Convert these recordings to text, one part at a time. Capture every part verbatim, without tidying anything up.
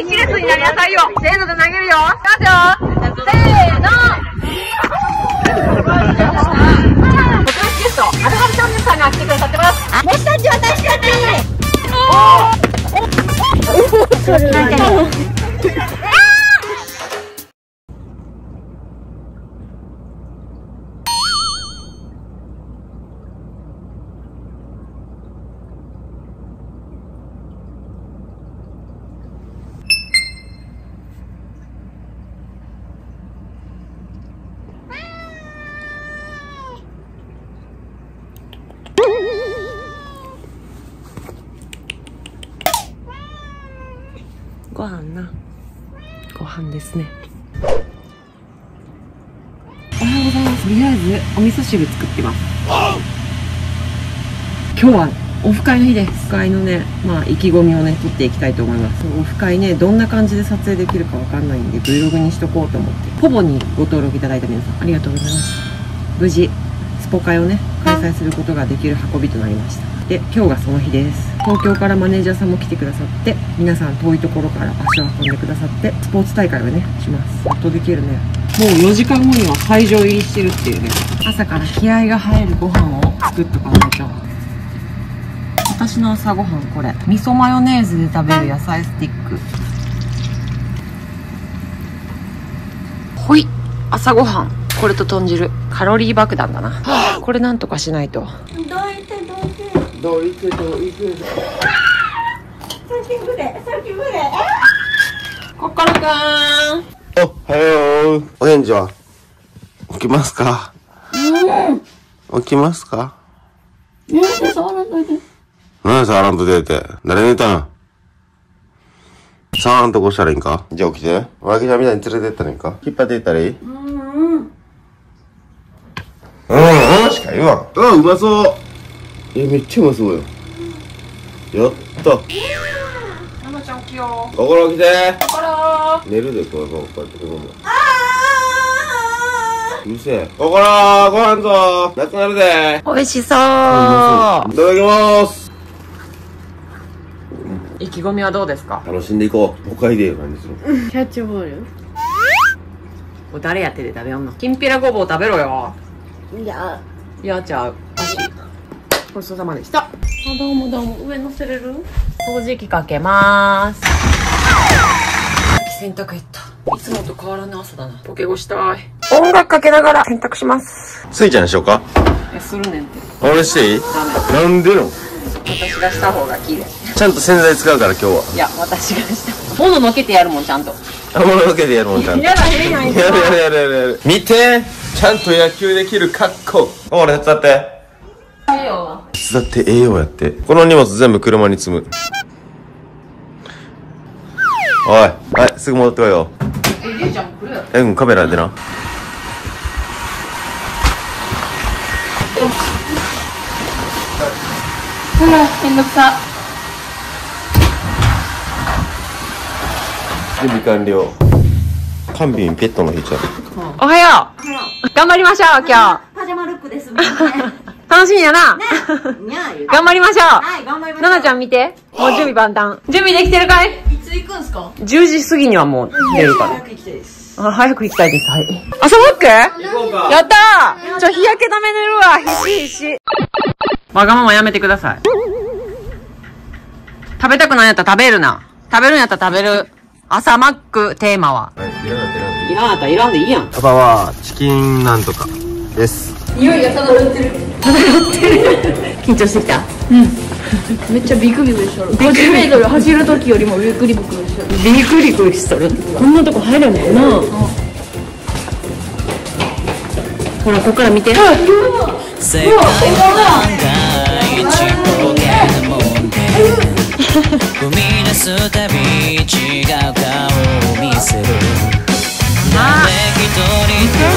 一列になりなさいよ。せーので投げるよ。いきますよ。せーの。特別ゲスト、アルハル少年さんが来てくださってます。私たち、私たち。おお。ご飯な、ご飯ですね。おはようございます。とりあえずお味噌汁作ってます。今日はオフ会の日です。オフ会のね、まあ意気込みをね、撮っていきたいと思います。オフ会ね、どんな感じで撮影できるかわかんないんで、ブイログ にしとこうと思って。ポボにご登録いただいた皆さん、ありがとうございました。無事、スポ会をね、開催することができる運びとなりました。で、今日がその日です。東京からマネージャーさんも来てくださって、皆さん遠いところから足を運んでくださって、スポーツ大会をねします。やっとできるね。もうよじかんごには会場入りしてるっていうね。朝から気合が入るご飯を作っとかないと。私の朝ごはんこれ、味噌マヨネーズで食べる野菜スティック。ほい、朝ごはんこれと豚汁。カロリー爆弾だな、はあ、これなんとかしないと。どういくどういく。こっからかん。おはよう。オレンジは起きますか。うん、起きますか。え、触らんといて。何触らんと出て。誰寝たん。触らんとこうしたらいいんか。じゃあ起きて。わけじゃみたいに連れてったらいいんか。引っ張っていったらいい。うんうん。うんうんしか言わん。あ、うまそう。え、めっちゃうまそうよ。やった。ママちゃん起きよう。心起きて。心。寝るで、こう、こうやって、このまま。うるせえ。心、ご飯ぞ。なくなるで。美味しそう。いただきます。意気込みはどうですか。楽しんでいこう。おかえりで、何する。キャッチボール。お、誰やってで食べよんの。きんぴらごぼう食べろよ。いや。いやちゃう。ごちそうさまでした。あ、どうもどうも。上乗せれる？掃除機かけまーす。洗濯行った。いつもと変わらない朝だな。ボケごしたい。音楽かけながら洗濯します。スイちゃんにしようか。え、するねんて。俺していい？ダメ。なんでの？私がした方が綺麗。ちゃんと洗剤使うから今日は。いや、私がした。物のけてやるもん、ちゃんと。物のけてやるもん、ちゃんと。やだ、変なんや。やるやるやるやる。見て！ちゃんと野球できる格好。ほら、手伝って。だって栄養やって。この荷物全部車に積む。おい、はい、すぐ戻ってこいよ。え、りゅうちゃんも来るやろ。え、うん、カメラでな。ほら、めんどくさ。準備完了。看病ペットの日ちゃう。おはよう。頑張りましょう。今日パジャマルックですもんね。楽しみやな。頑張りましょう。はい、頑張りましょう。奈々ちゃん見て。もう準備万端。準備できてるかい？いつ行くんすか？じゅうじ過ぎにはもう出るから。早く行きたいです。あ、早く行きたいです。はい。朝ウォーク？やったー。ちょ、日焼け止め塗るわ。必死必死。わがままやめてください。食べたくないやったら食べるな。食べるんやったら食べる。朝マックテーマは。いらんやったらいらんでいいやん。パパはチキンなんとかです。匂いが漂ってる。漂ってる。緊張してきた。うん。めっちゃビクビクしとる。ごじゅうメートル走る時よりもビクビクしとる。ビクビクしとる。こんなとこ入るんだよな。ほら、ここから見て。ほら、ほら、踏み出すたび違う顔を見せる。なあ、見て、ちょい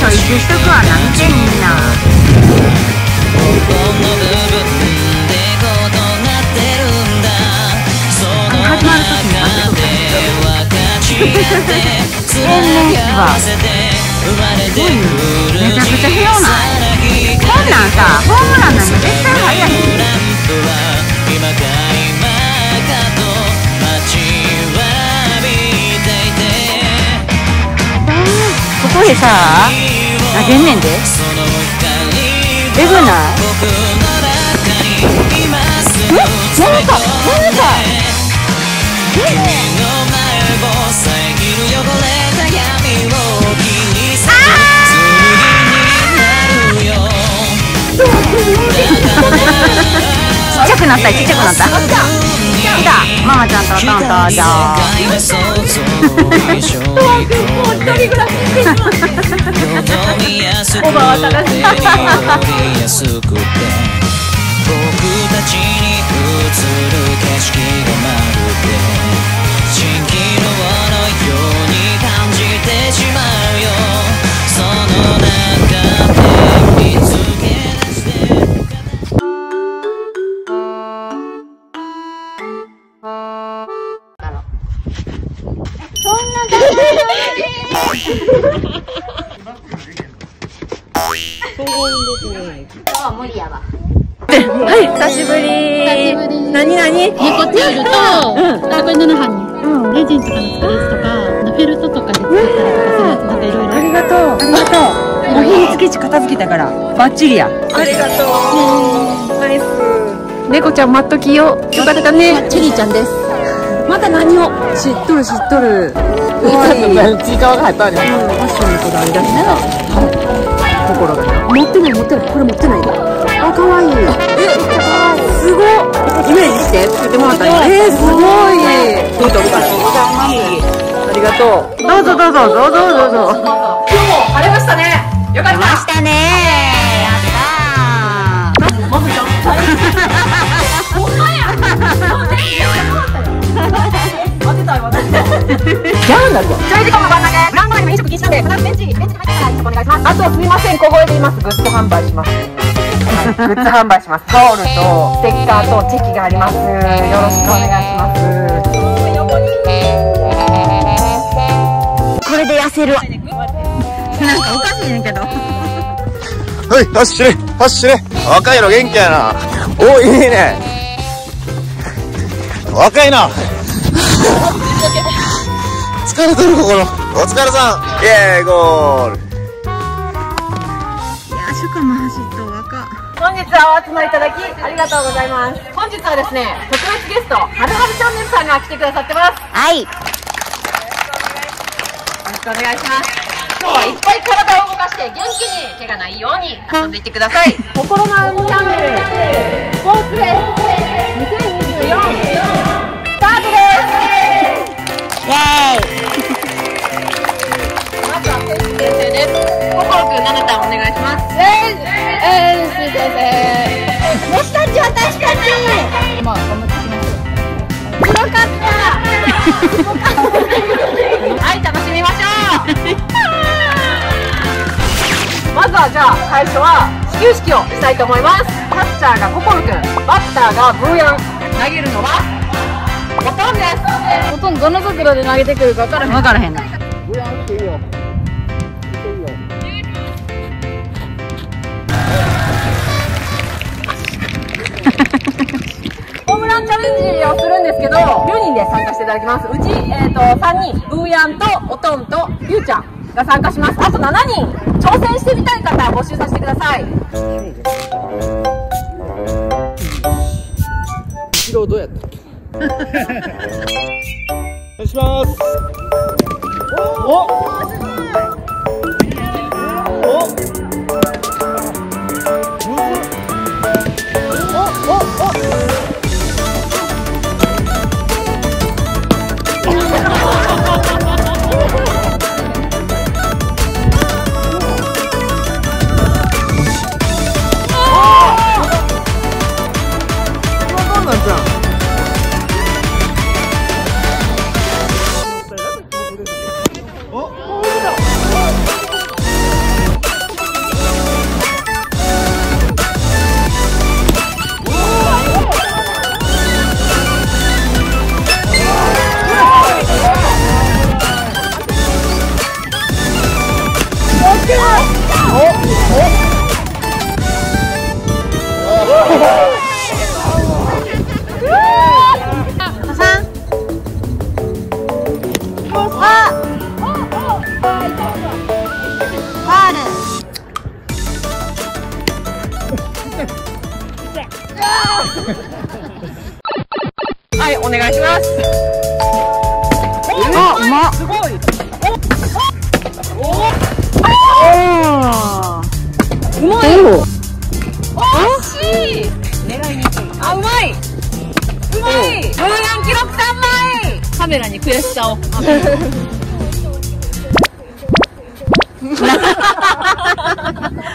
ちょいしとくわ。なんてみんな。始まる時になってくる。エヌエスはすごいめちゃくちゃ平和な。こんなんさ、ホームランなんか絶対入らへん。でさ投げんねんで。えぐない？え何か何かちっちゃくなったちっちゃくなった。ママちゃんとトントンじゃーん。一人暮らししてしまう。おばは高く。はい、久しぶり。何何？猫テールとラブヌルハニー、レジンとかの作りやつとか、フェルトとかで作ったりとかするやつとかいろいろ。ありがとうありがとう。お日につけち片付けたからバッチリや。ありがとう。ナイス。猫ちゃん待っときよ。よかったね。チェリーちゃんです。また何を？知っとる知っとる。うわい。時間が入ったね。ファッションのことありだな。心が。持ってない持ってないこれ持ってないで。あ、かわいい。え、すごい。イメージして作ってもらったんや。え、すごい。どうぞ、ありがとう。どうぞ、どうぞ、どうぞ、どうぞ。今日も晴れましたね。よかった。晴れましたね。やったー。マムちゃん。ほんまや。当てたい、私。ギャンだぞ。ちょい時間も真ん中。ブランドにも飲食禁止なんで、ベンチ、ベンチ入ってから飲食お願いします。あと、すみません、小声で言います。グッズ販売します。グッズ販売します。タオルとステッカーとチェキがあります。よろしくお願いします。これで痩せる。なんかおかしいねんけど。はい、走れ走れ。若いの元気やな。お、いいね。若いな。疲れとる。ここのお疲れさん。イエーイ、ゴール。いや、初夏も走った。本日はお集まりいただきありがとうございます。本日はですね、特別ゲスト、はるはるチャンネルさんが来てくださってます。はい、よろしくお願いします。今日はいっぱい体を動かして元気に、怪我ないように遊んでいってください。心のアームチャンネルスポーツレースにせんにじゅうよんスタートです。イエーイ。まずは選手先生です。心くん、ななたんお願いします。イエーイ。えー、先生。もしたち私たち。まあ、頑張っていきましょう。すごかった。すごかった。はい、楽しみましょう。まずは、じゃあ、最初は始球式をしたいと思います。キャッチャーがココルくん、バッターがブーヤン。投げるのはボトンです。ボトンどの速度で投げてくるか分からへん。分からへんな。ブーヤンっていいよ。チャレンジをするんですけど、じゅうにんで参加していただきます。うち、えー、とさんにん、ブーヤンとおとんとゆうちゃんが参加します。あとしちにん、挑戦してみたい方募集させてください。疲労どうやったっけ。お願いします。おお、すごい。あっ、お願いします。お、うまっ、すごい。おお、うまい。おいしい。狙いにくい。あ、うまい、うまい。ブーラン記録さんまい。カメラにプレッシャーを。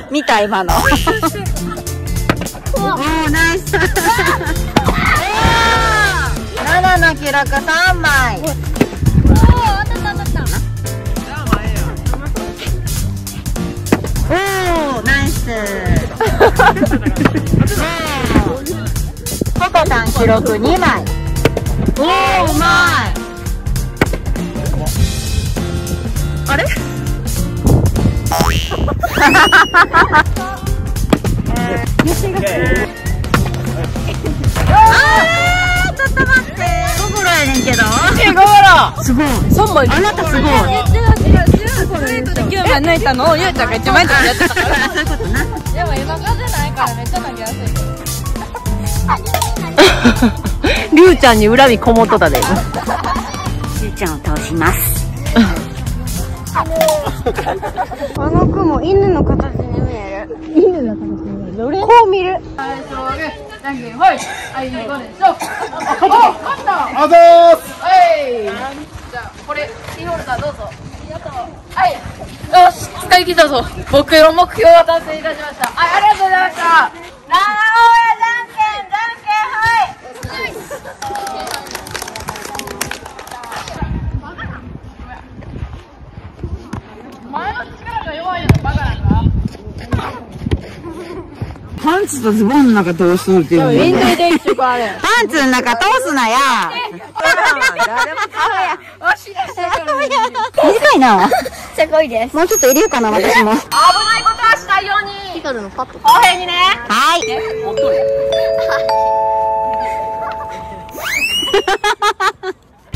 見た今の。おお、ナイス。ななの記録さんまい。おお、当たった当たった。じゃあ前よ。おお、ナイス。ココさん記録にまい。おお、うまい。あれ？あー、ちょっと待って、ごごろやねんけど。ごごろすごい。さんまい。あなたすごい。きゅうまい抜いたのをゆうちゃんがいちまいずつやってたから。そういうことな。でも今風ないからめっちゃ投げやすい。りゅうちゃんに恨みこもっとったで。りゅうちゃんを倒します。あの雲、犬の形に見える。犬の形に見える。どれ？こう見る。最初はグー、ランキング、はい、アイディーゴールでしょ。お、勝った。あざーす。はい。じゃあこれキーホルダーどうぞ。ありがとう。はい。よし、使い切ったぞ。僕の目標は達成いたしました。はい、ありがとうございました。ラーオーや、じゃんけん、じゃんけん、はい。前の力が弱いのがバカなんか。パンツとズボンの中通すっていうの。みんなで一緒かあれ。パンツの中通すなや。短いな。すごいです。もうちょっと入れようかな私も。危ないことはしないように。ピカルのパッと。公平にね。はい。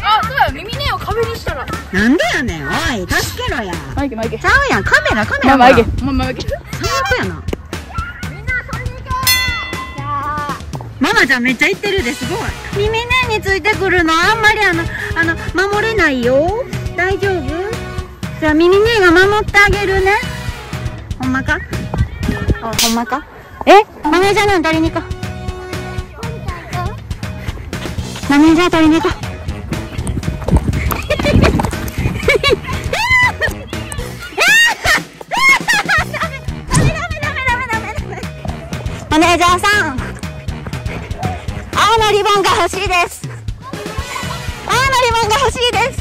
あ、そうや、耳ねを壁にしたら。なんでやねん、おい、助けろや。マイケ、マイケ。ちゃうやん、カメラ、カメラ。マイケ、マイケ。最悪やな。みんな遊びに行け。ママちゃんめっちゃ行ってるで、すごい。耳ねについてくるの、あんまりあの、あの、守れないよ。大丈夫。じゃあ、耳ねが守ってあげるね。ほんまか。あ、ほんまか。え、マネージャーなん、誰に行こう。マネージャー取りに行こう。マネージャーさん、青のリボンが欲しいです。青のリボンが欲しいです。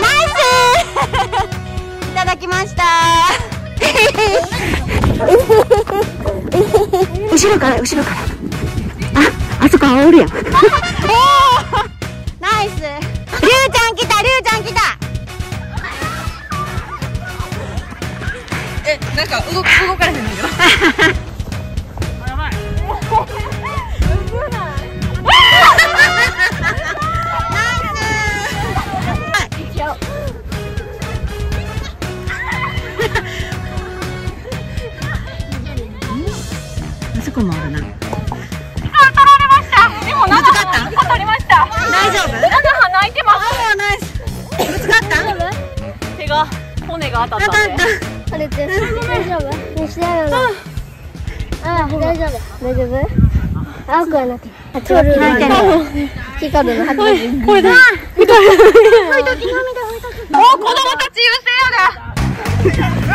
ナイス。いただきました。後ろから後ろから、あ、あそこおるやん。ナイス。りゅうちゃん来た、りゅうちゃん来た。え、なんか動く、動かれへんのよ。やばい。あそこもあるな。取られました。でもなんか取りました。大丈夫。泣いてます。あ、ナイス。ぶつかった？手が、骨が当たったね。あれです。大丈夫？西田よ。あ、大丈夫。大丈夫？青くはなって。あ、ちょっと泣いてる。チカルの発言。これだ。見た。見た。見た。見た。お、子供たち優勢やが。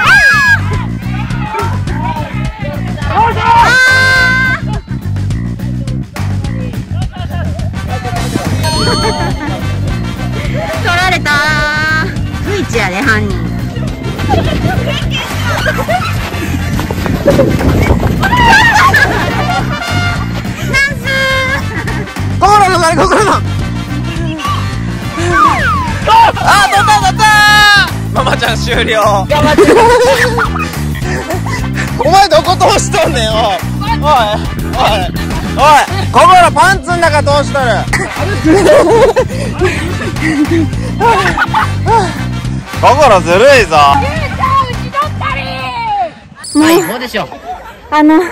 やで犯人。ママちゃん終了。お前どこ通しとんねん。おいおいおい、ゴムのパンツの中通しとる。ゴムのずるいぞ。はい、どうでしょう。あの、わ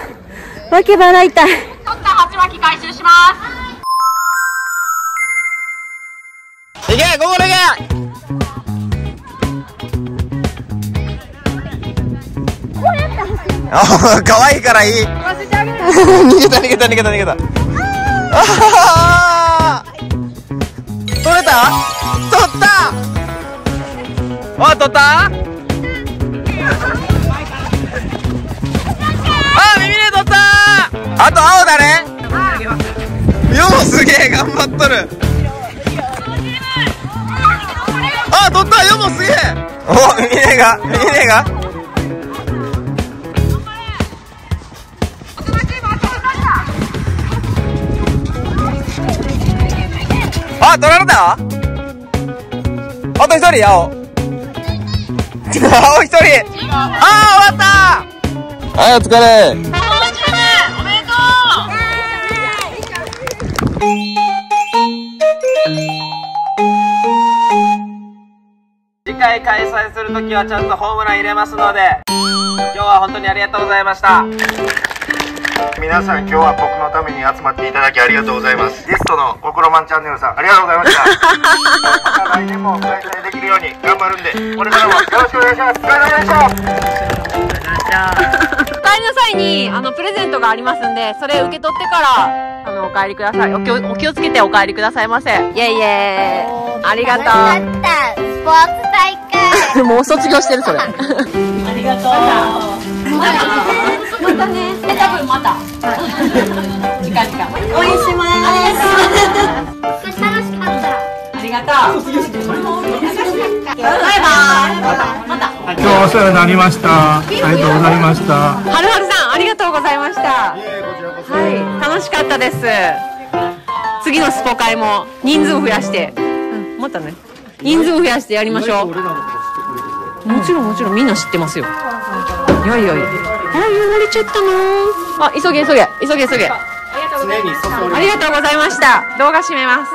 けばらいたい。取った鉢巻き回収します。いけ、ゴールいけ。あ、可愛いからいい。逃げた逃げた逃げた逃げた。ああ。取れた？取った。あ、取った？あ、耳で取った。あと青だね。ようすげえ頑張っとる。あ、取った。よもすげえ。お、耳でが耳でが。あ、取られた。あと一人、青青一人。ああ、終わった。はい、お疲れ。おめでとう。次回開催するときはちゃんとホームラン入れますので、今日は本当にありがとうございました。皆さん、今日は僕のために集まっていただきありがとうございます。ゲストのコクロマンチャンネルさん、ありがとうございました。また来年も開催できるように頑張るんで、これからもよろしくお願いします。お願いします。帰りの際にあのプレゼントがありますんで、それ受け取ってからあのお帰りください。お気をお気をつけてお帰りくださいませ。イエイエーイ。ありがとう。スポーツ大会。もう卒業してるそれ。ありがとう。またね。え、多分また。時間時間。応援します。すごい楽しかった。ありがとう。バイバイ。また。今日お世話になりました。ありがとうございました。はるはるさん、ありがとうございました。はい、楽しかったです。次のスポ会も人数を増やして、うん、またね。人数を増やしてやりましょう。もちろんもちろんみんな知ってますよ。いやいやいや。あ、汚れちゃったの。あ、急げ急げ急げ急げ。ありがとうございました。動画閉めます。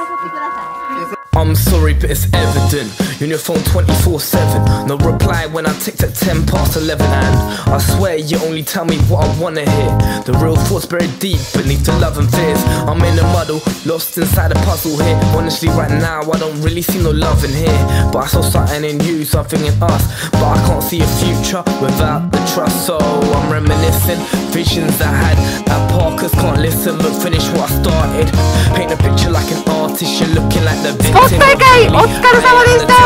I'm sorry, but it's evident. Uniform twenty-four seven. No reply when I ticked at ten past eleven. And I swear you only tell me what I wanna hear. The real thoughts buried deep beneath the love and fears. I'm in a muddle, lost inside a puzzle here. Honestly, right now, I don't really see no love in here. But I saw something in you, something in us. But I can't see a future without the trust. So I'm reminiscing visions I had at Parkers. Can't listen, but finish what I started. Paint a picture like an artist, you're looking like the victim.スポーツ大会お疲れ様でした。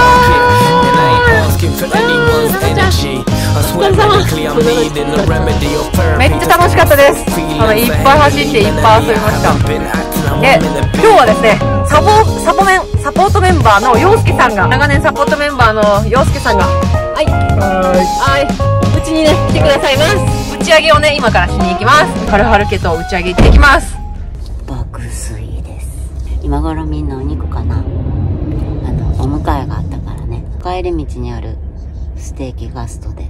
めっちゃ楽しかったです。あのいっぱい走っていっぱい遊びました。で、今日はですね、サポサポメンサポートメンバーの陽介さんが、長年サポートメンバーの陽介さんが、はいはい、うちにね来てくださいます。打ち上げをね今からしに行きます。はるはる家と打ち上げ行ってきます。爆睡です。今頃みんなお肉かな。お迎えがあったからね、帰り道にあるステーキガストで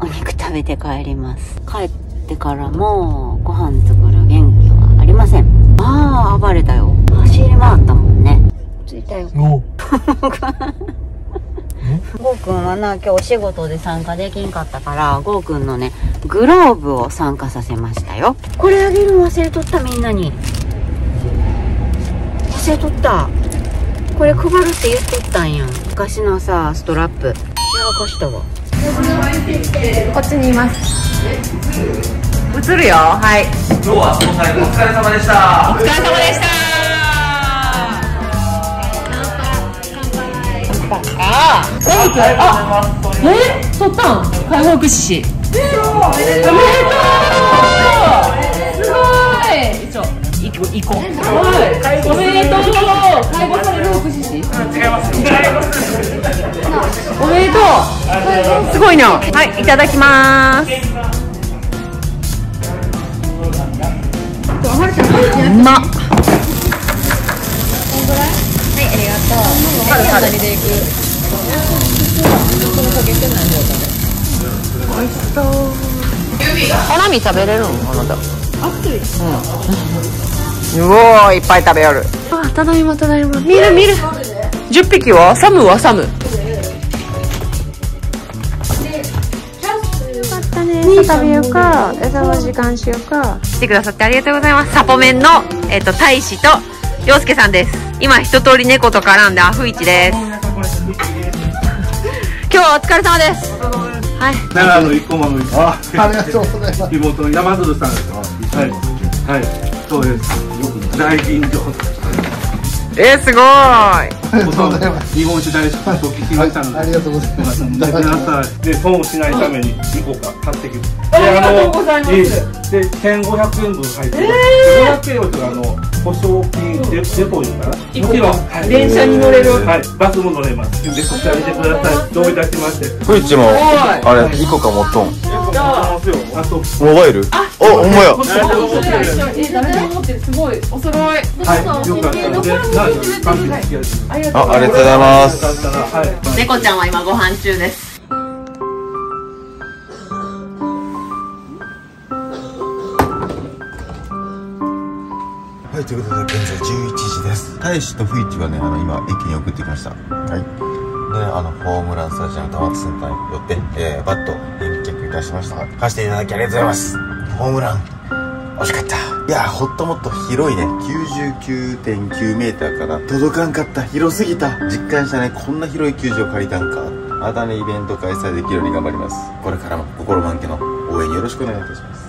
お肉食べて帰ります。帰ってからもご飯作る元気はありません。ああ、暴れたよ。走り回ったもんね。着いたよ。ゴーくんはな、今日お仕事で参加できんかったから、ゴーくんのねグローブを参加させましたよ。これあげるの忘れとった。みんなに忘れとった。これ配るって言っとったんやん。昔のさ、ストラップやらかしたわ。こっちにいます。映るよ。はい、今日はお疲れ様でした。お疲れ様でした。乾杯。ああ、えっ、取ったん。解放屈指。おめでとう。すごい。行こう行こう。おめでとう。介護される福祉士。違います。おめでとう。すごいな。はい、いただきます。うまっ。はい、ありがとう。はるはる。おいしそう。花見食べれるの？あなた。熱い。うん。うおー、いっぱい食べよる。あ、ただいまただいま。見る見る。じゅっぴきはサムはサム。餌食べようか、餌の時間しようか。来てくださってありがとうございます。サポメンの、えっと、大使と、陽介さんです。今一通り猫と絡んでアフイチです。今日はお疲れ様です。はい。奈良の一個もの。あ、ありがとうございます。妹の山鶴さんです。はい。はい。そうです。大吟醸。えー、すごーい。日本酒大好きなと聞きましたので、ありがとうございます。だからで損をしないためににこか買ってきて、ありがとうございます。でせんごひゃくえんぶん入ってごひゃくえんよりあの保証金デポいうかな、もちろん電車に乗れる、はい、バスも乗れます。でこちら見てください。どういたしまして。フイチもあれにこか持っとん。モバイル、あ、お、ほんまや。すごいお揃い。はい、よかったので。ありがとうございます。猫ちゃんは今ご飯中です。はい、ということで現在じゅういちじです。大使とフイチはね、あの今駅に送ってきました。はい。ね、あのホームランスタジアム多摩センターによって、えー、バット返却いたしました。貸していただきありがとうございます。ホームラン。惜しかった。いやー、ほっともっと広いね。 きゅうじゅうきゅうてんきゅうメーターかな。届かんかった。広すぎた。実感したね。こんな広い球場借りたんか。またね、イベント開催できるように頑張ります。これからも心満家の応援よろしくお願いいたします。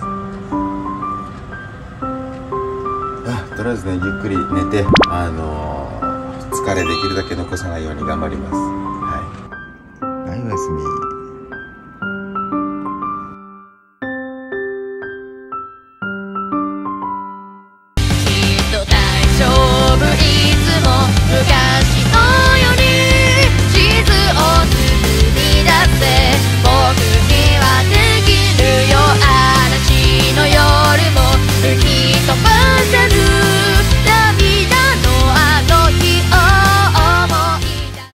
あ、とりあえずね、ゆっくり寝て、あのー、疲れできるだけ残さないように頑張ります。